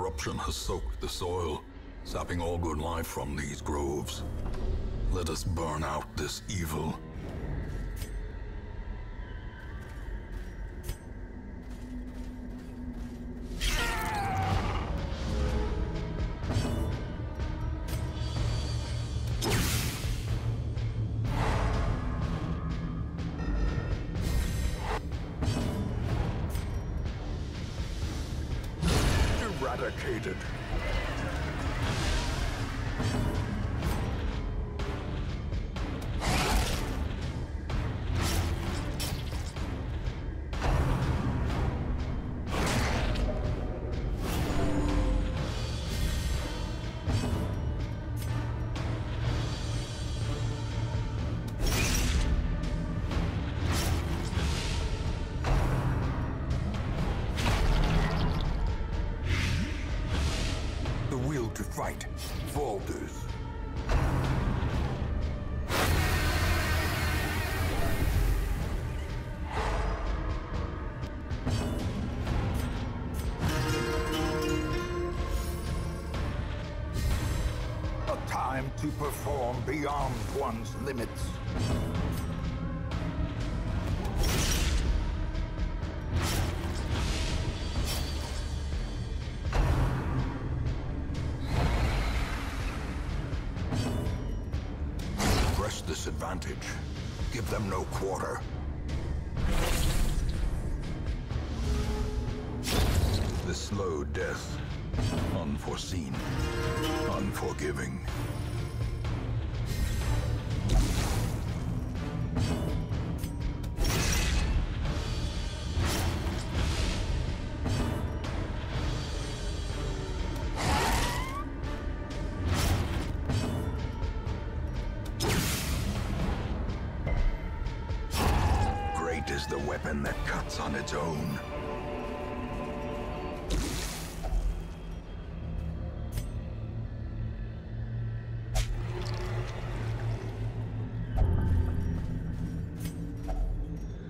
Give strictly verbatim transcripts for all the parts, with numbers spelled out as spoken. corruption has soaked the soil, sapping all good life from these groves. Let us burn out this evil. Eradicated. To fight, Valdez. A time to perform beyond one's limits. Disadvantage. Give them no quarter. The slow death, unforeseen, unforgiving. Is the weapon that cuts on its own.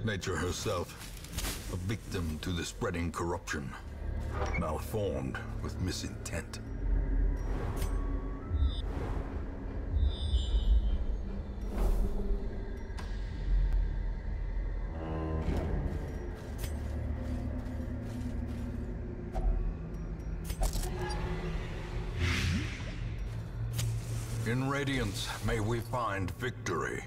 Nature herself, a victim to the spreading corruption, malformed with misintent. In radiance, may we find victory.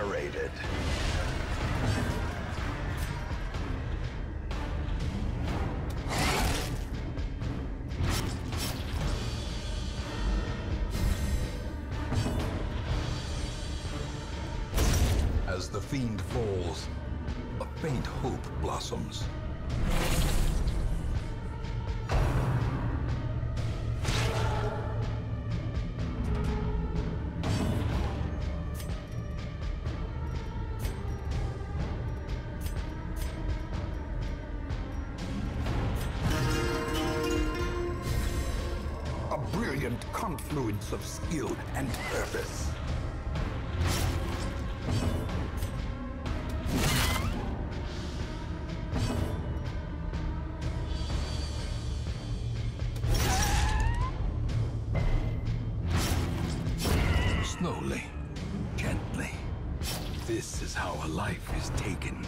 Obliterated. As the fiend falls, a faint hope blossoms. Brilliant confluence of skill and purpose. Slowly, gently, this is how a life is taken.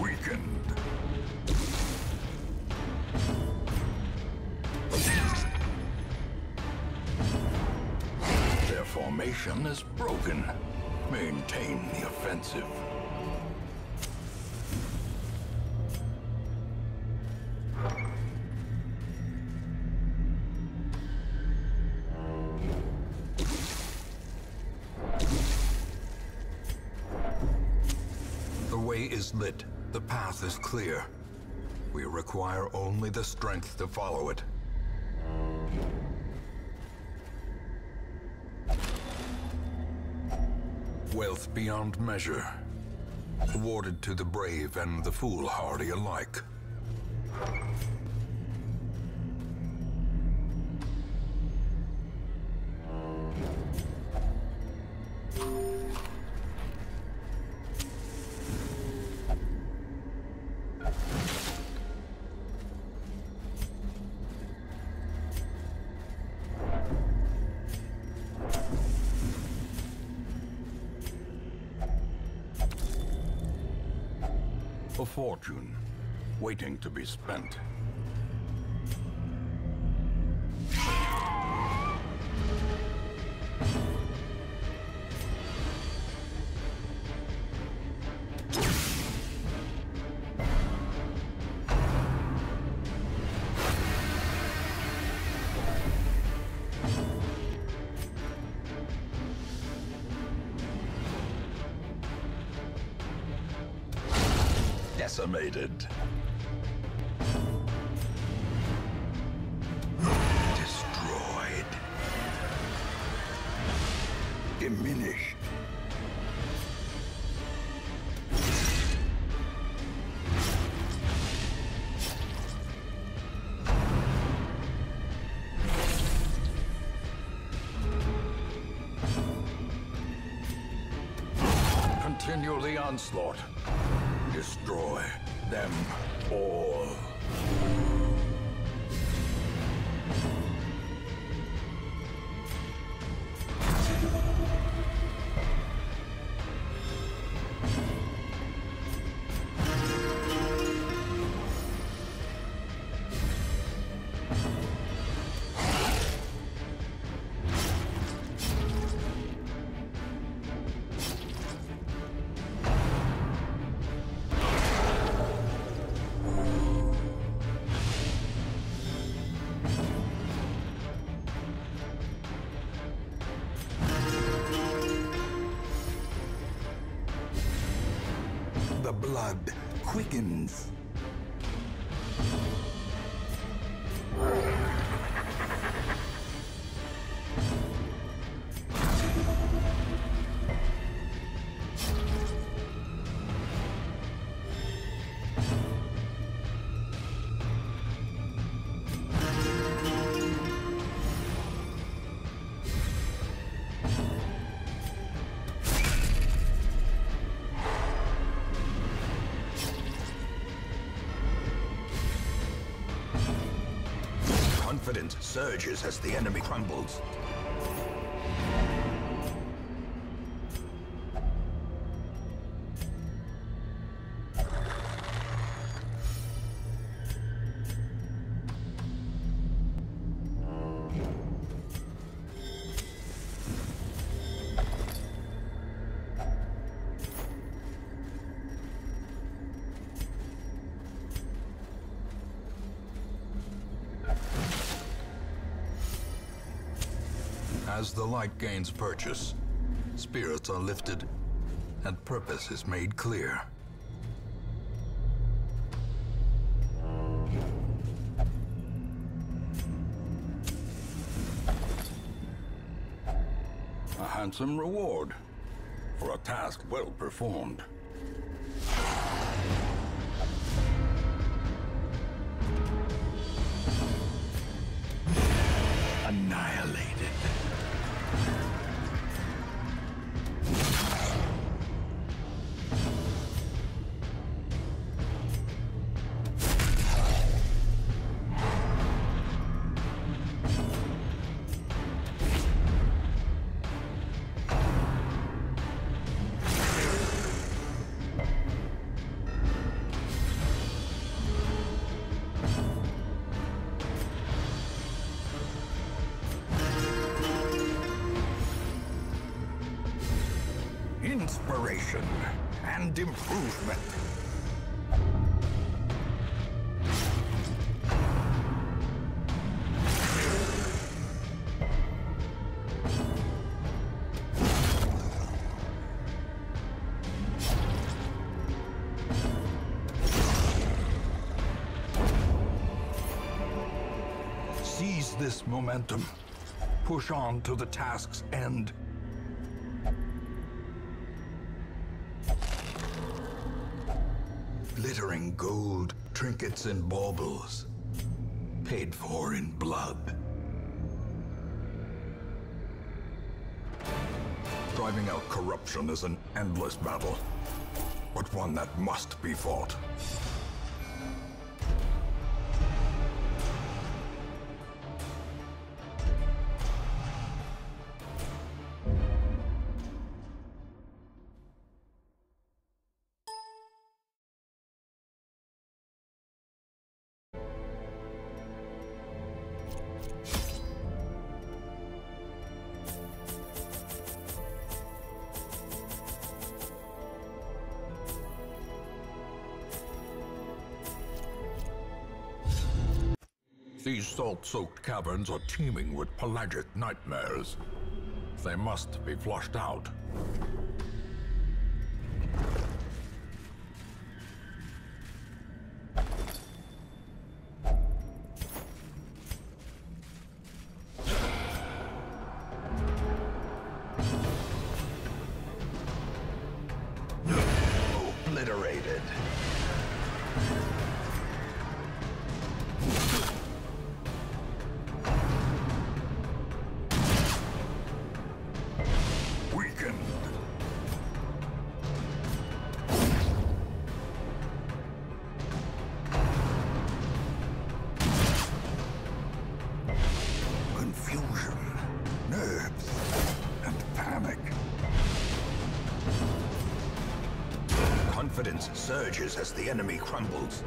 Weakened. Formation is broken. Maintain the offensive. The way is lit. The path is clear. We require only the strength to follow it. Wealth beyond measure, awarded to the brave and the foolhardy alike. A fortune, waiting to be spent. Decimated. Destroyed. Diminished. Continue the onslaught. Destroy them all. The blood quickens. Confidence surges as the enemy crumbles. As the light gains purchase, spirits are lifted, and purpose is made clear. A handsome reward for a task well performed. Annihilated. Inspiration and improvement. Seize Seize this momentum. Push on to the task's end. Glittering gold, trinkets and baubles, paid for in blood. Driving out corruption is an endless battle, but one that must be fought. These salt-soaked caverns are teeming with pelagic nightmares. They must be flushed out. Obliterated. Confidence surges as the enemy crumbles.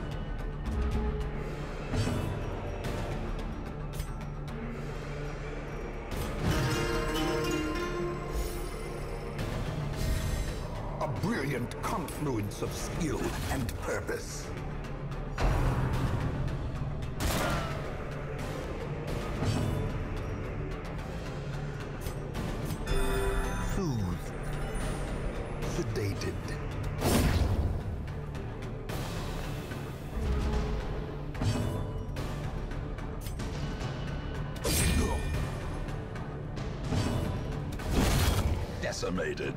A brilliant confluence of skill and purpose. Soothed, sedated. Decimated.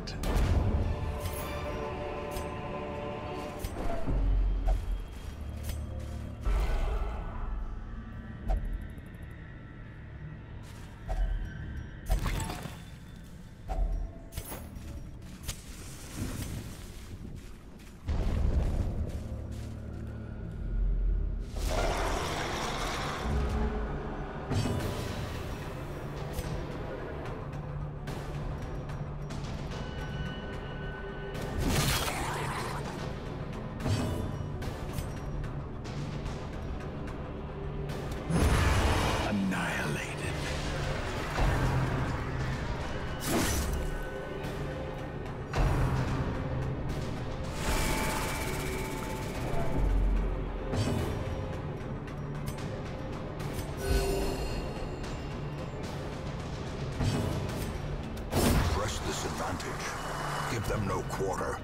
Give them no quarter.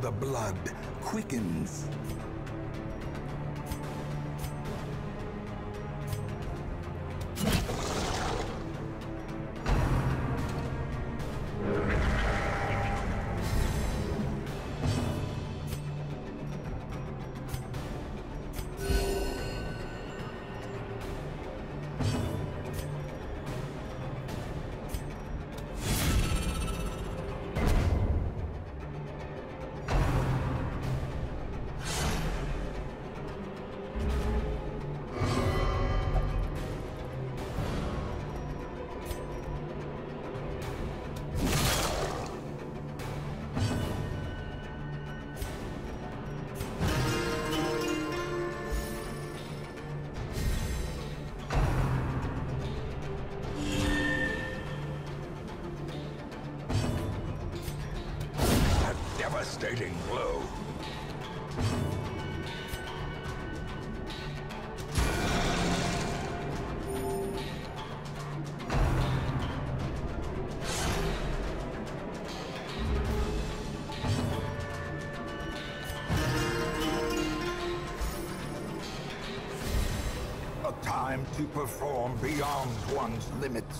The blood quickens. Devastating blow. time to perform beyond one's limits.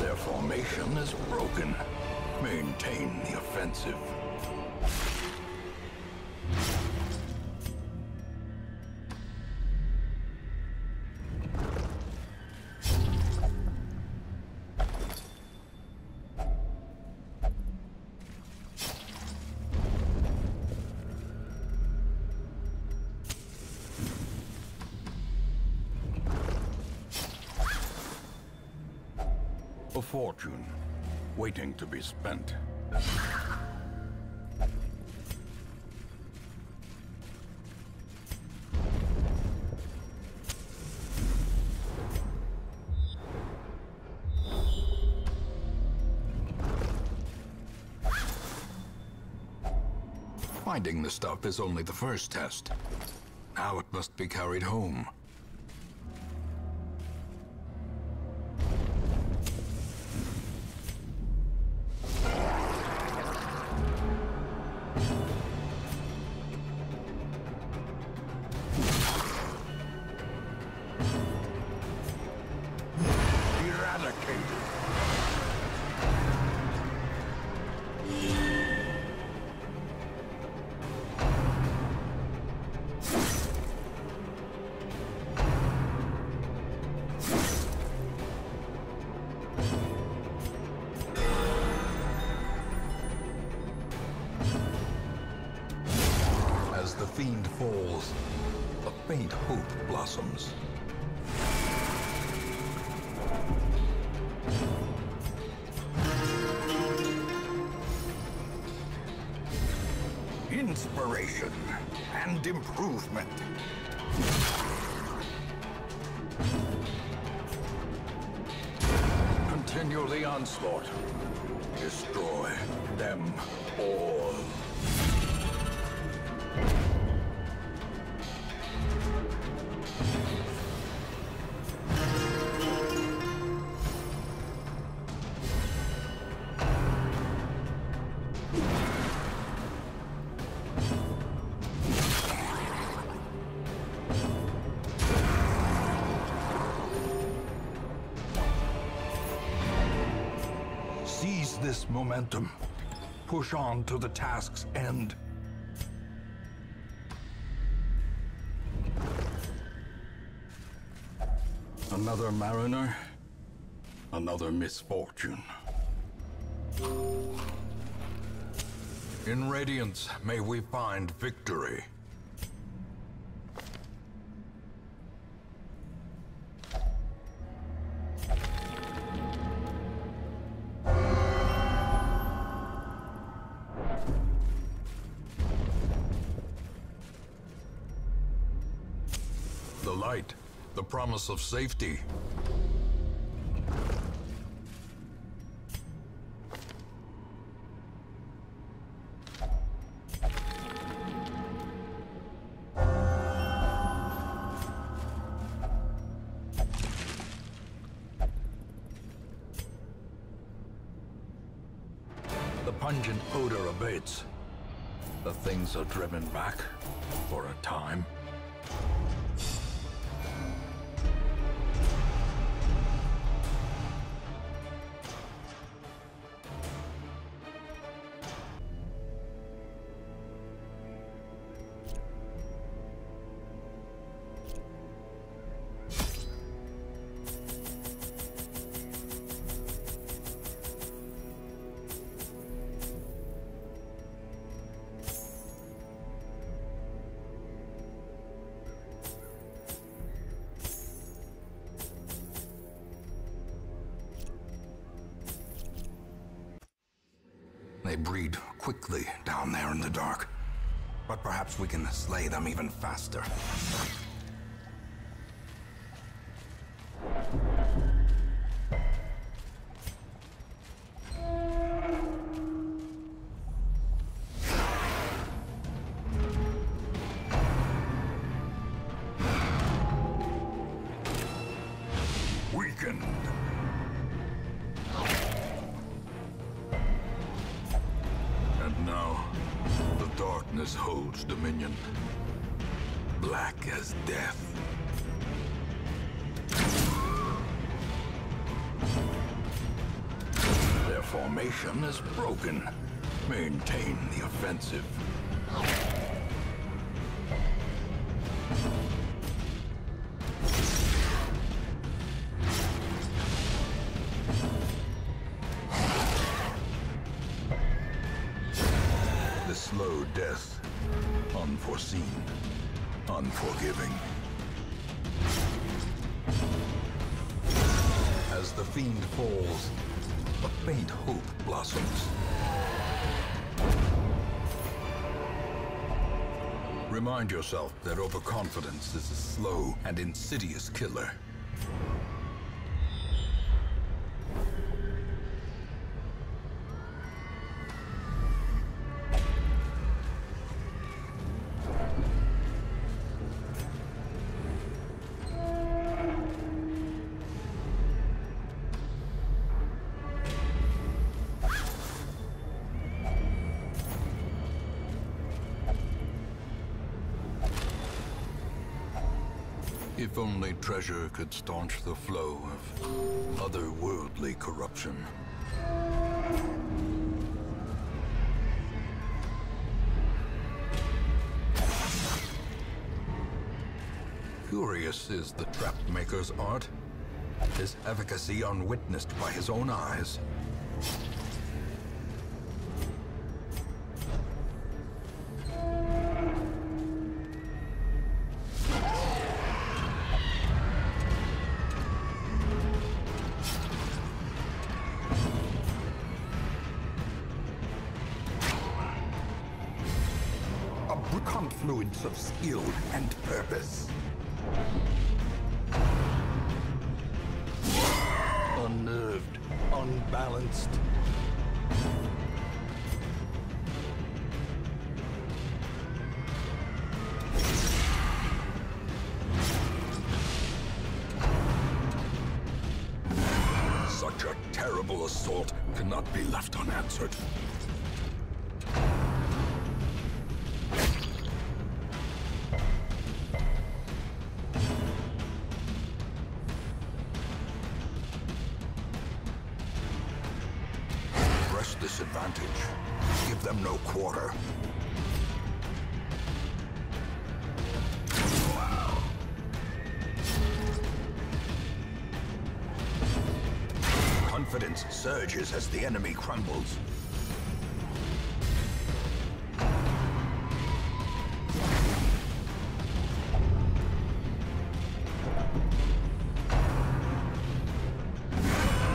Their formation is broken. Maintain the offensive. A fortune, waiting to be spent. Finding the stuff is only the first test. Now it must be carried home. The fiend falls, a faint hope blossoms. Inspiration and improvement. Continue the onslaught. Destroy them all. Seize this momentum. Push on to the task's end. Another mariner, another misfortune. In Radiance, may we find victory. The light, the promise of safety. The pungent odor abates. The things are driven back for a time. They breed quickly down there in the dark, but perhaps we can slay them even faster. Weakened. Now, the darkness holds dominion, black as death. Their formation is broken. Maintain the offensive. The slow death, unforeseen, unforgiving. As the fiend falls, a faint hope blossoms. Remind yourself that overconfidence is a slow and insidious killer. If only treasure could staunch the flow of otherworldly corruption. Curious is the trapmaker's art, his efficacy unwitnessed by his own eyes. Confluence of skill and purpose. Unnerved, unbalanced. Such a terrible assault cannot be left unanswered. Disadvantage. Give them no quarter. Wow. Confidence surges as the enemy crumbles.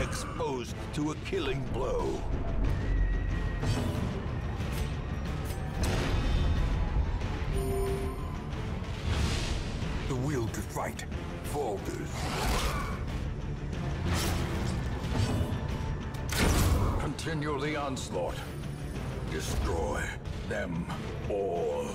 Exposed to a killing blow. The will to fight falters. Continue the onslaught. Destroy them all.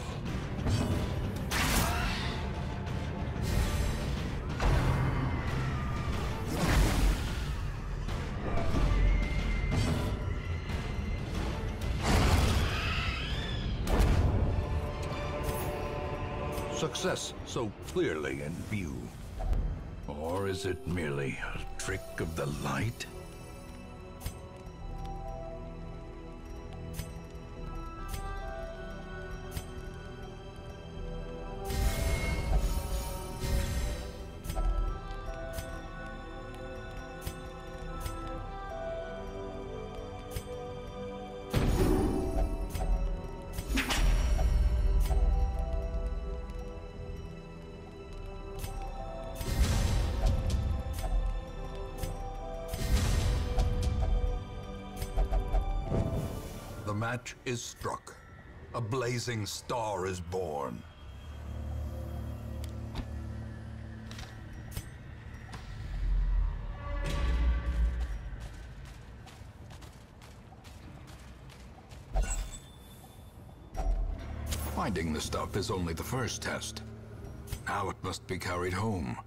Success so clearly in view. Or is it merely a trick of the light? The match is struck. A blazing star is born. Finding the stuff is only the first test. Now it must be carried home.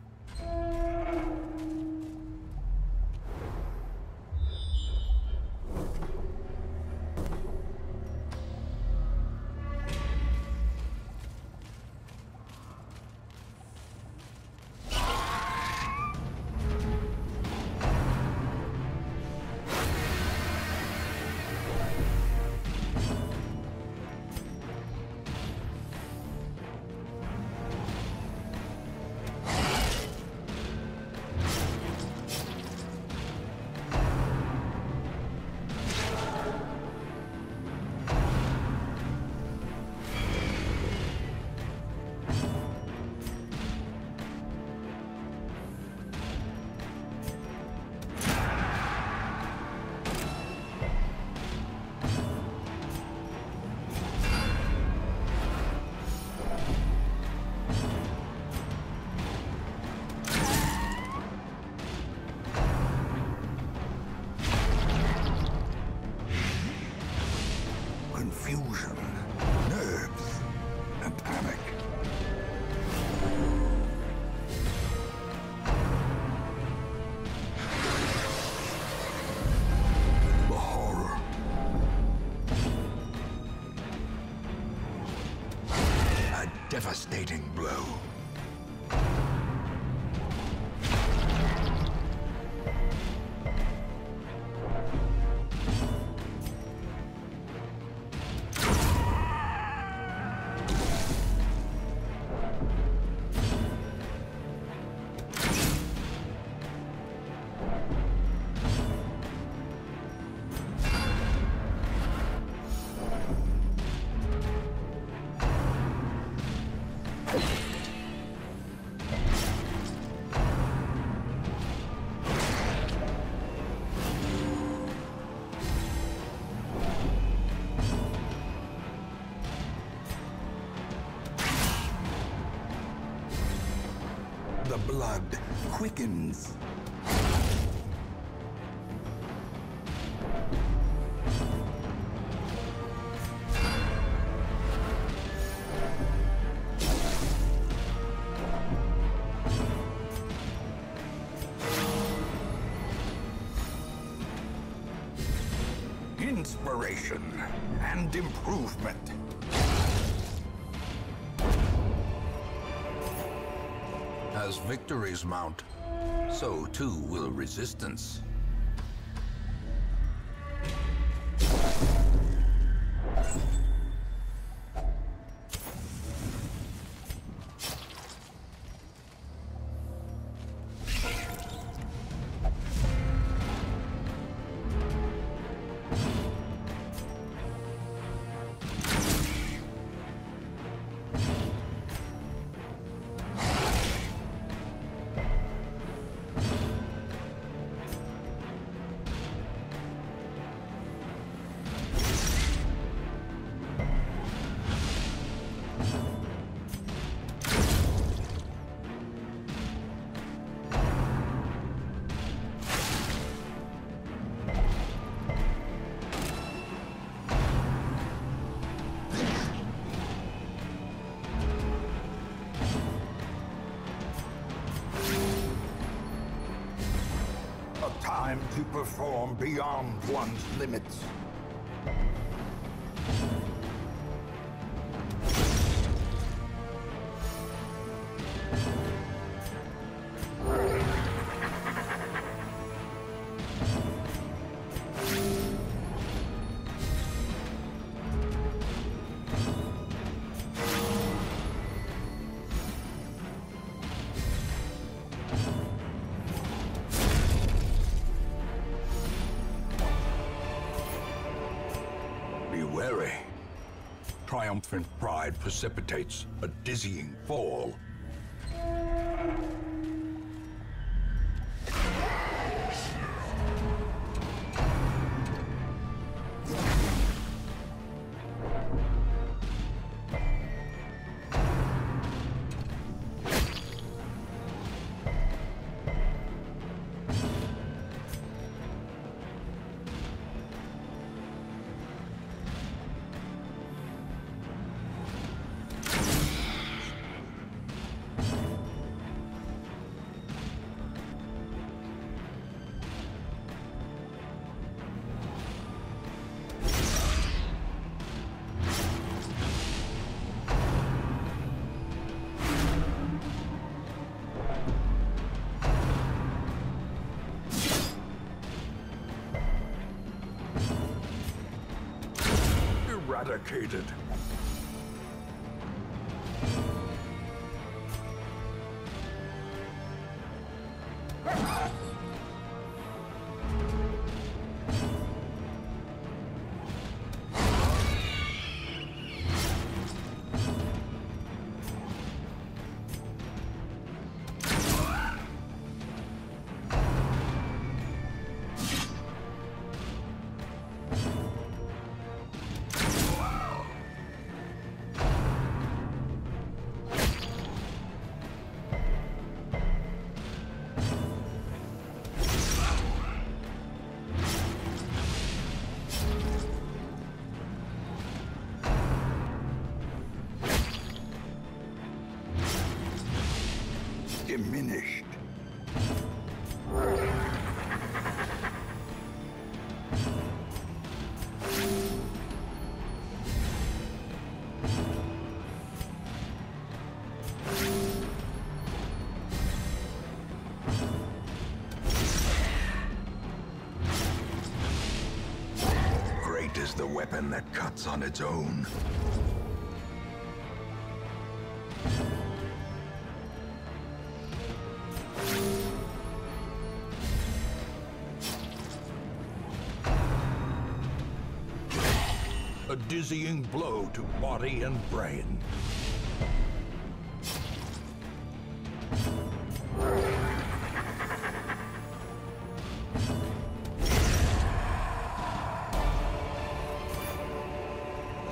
confusion, nerves, and panic. The horror. A devastating blow. The blood quickens. Inspiration and improvement. As victories mount, so too will resistance. Time to perform beyond one's limits. Wary. Triumphant pride precipitates a dizzying fall. Eradicated. diminished. Great is the weapon that cuts on its own. A dizzying blow to body and brain.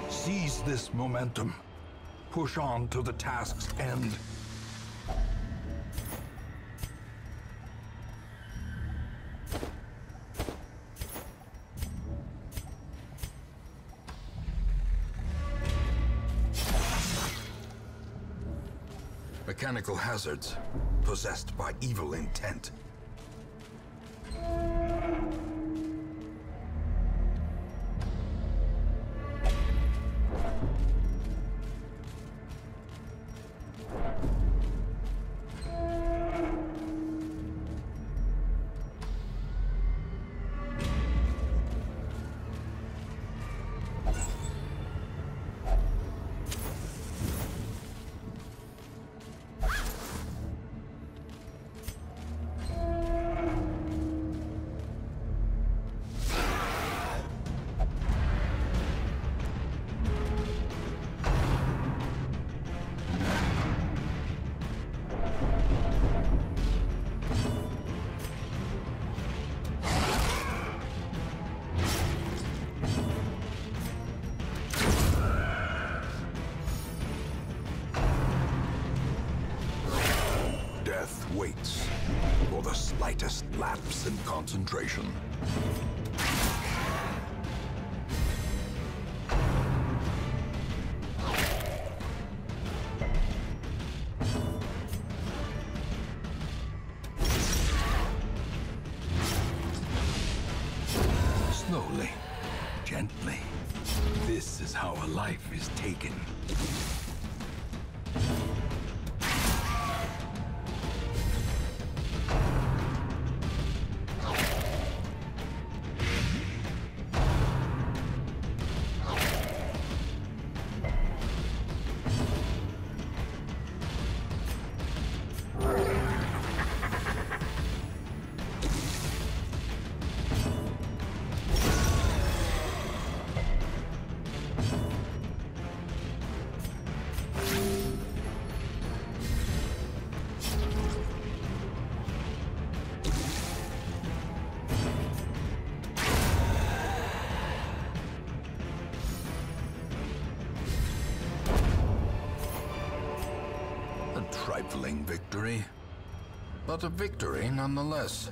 Seize this momentum. Push on to the task's end. Mechanical hazards, possessed by evil intent. Waits for the slightest lapse in concentration. Slowly, gently, this is how a life is taken. A trifling victory, but a victory nonetheless.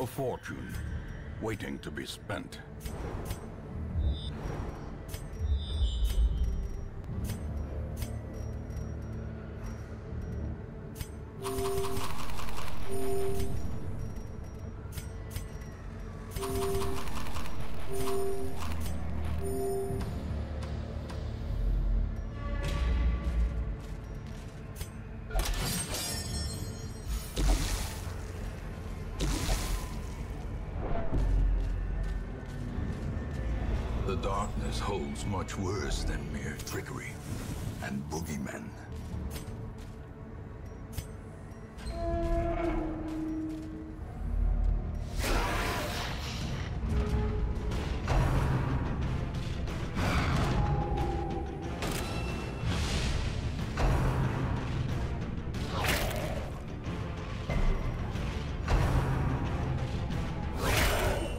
A fortune waiting to be spent. The darkness holds much worse than mere trickery and boogeymen.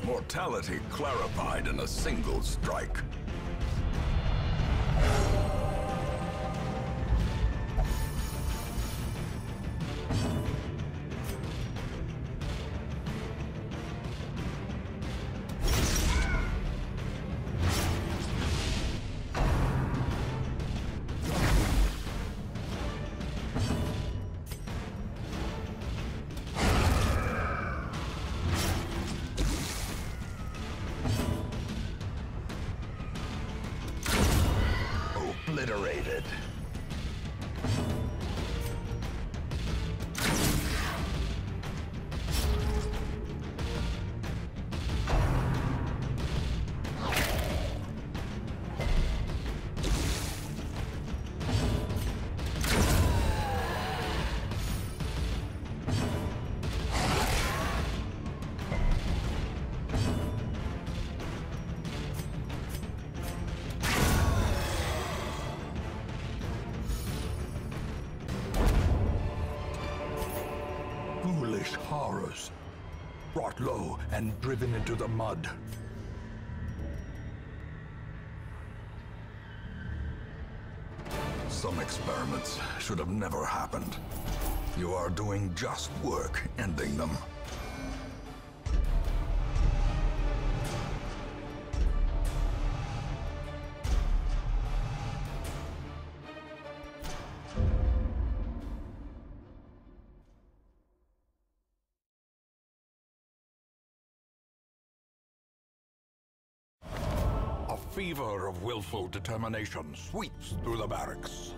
Mortality clarified in a single strike. dead. Foolish horrors, brought low and driven into the mud. Some experiments should have never happened. You are doing just work ending them. A fever of willful determination sweeps through the barracks.